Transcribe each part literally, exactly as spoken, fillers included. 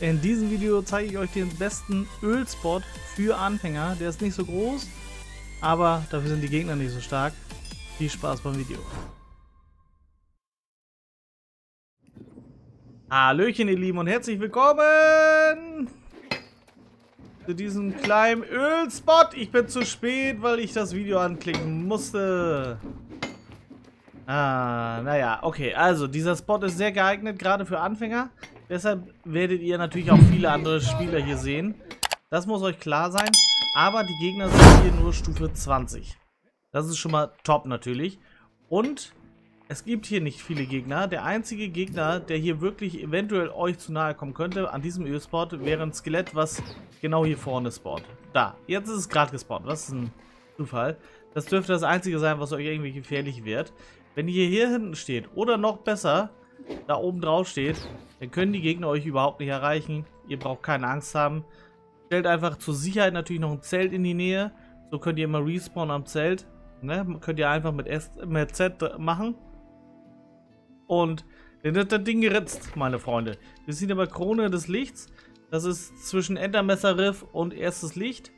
In diesem Video zeige ich euch den besten Ölspot für Anfänger. Der ist nicht so groß, aber dafür sind die Gegner nicht so stark. Viel Spaß beim Video. Hallöchen ihr Lieben und herzlich willkommen zu diesem kleinen Ölspot. Ich bin zu spät, weil ich das Video anklicken musste. Ah, naja, okay. Also dieser Spot ist sehr geeignet, gerade für Anfänger. Deshalb werdet ihr natürlich auch viele andere Spieler hier sehen. Das muss euch klar sein. Aber die Gegner sind hier nur Stufe zwanzig. Das ist schon mal top natürlich. Und es gibt hier nicht viele Gegner. Der einzige Gegner, der hier wirklich eventuell euch zu nahe kommen könnte an diesem Ölspot, wäre ein Skelett, was genau hier vorne spawnt. Da, jetzt ist es gerade gespawnt. Was ist ein Zufall. Das dürfte das einzige sein, was euch irgendwie gefährlich wird. Wenn ihr hier hinten steht oder noch besser da oben drauf steht, dann können die Gegner euch überhaupt nicht erreichen. Ihr braucht keine Angst haben. Stellt einfach zur Sicherheit natürlich noch ein Zelt in die Nähe. So könnt ihr immer respawnen am Zelt. Ne? Könnt ihr einfach mit, S mit Z machen. Und dann wird das Ding geritzt, meine Freunde. Wir sind aber Krone des Lichts. Das ist zwischen Entermesserriff und erstes Licht.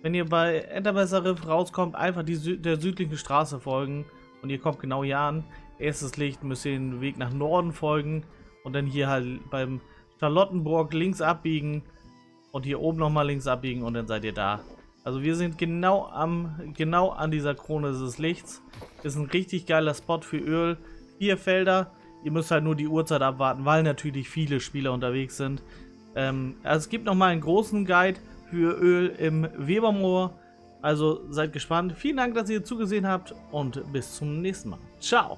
Wenn ihr bei Entermesserriff rauskommt, einfach die Sü der südlichen Straße folgen. Und ihr kommt genau hier an. Erstes Licht müsst ihr den Weg nach Norden folgen. Und dann hier halt beim Charlottenburg links abbiegen und hier oben nochmal links abbiegen und dann seid ihr da. Also wir sind genau am genau an dieser Krone des Lichts. Ist ein richtig geiler Spot für Öl. Vier Felder. Ihr müsst halt nur die Uhrzeit abwarten, weil natürlich viele Spieler unterwegs sind. Ähm, also es gibt nochmal einen großen Guide für Öl im Webermoor. Also seid gespannt. Vielen Dank, dass ihr zugesehen habt und bis zum nächsten Mal. Ciao!